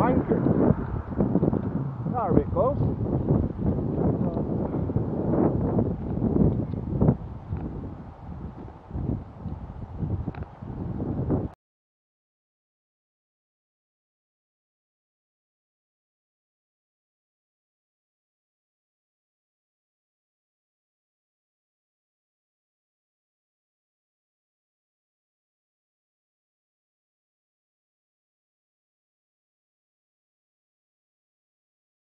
line here. Not very close.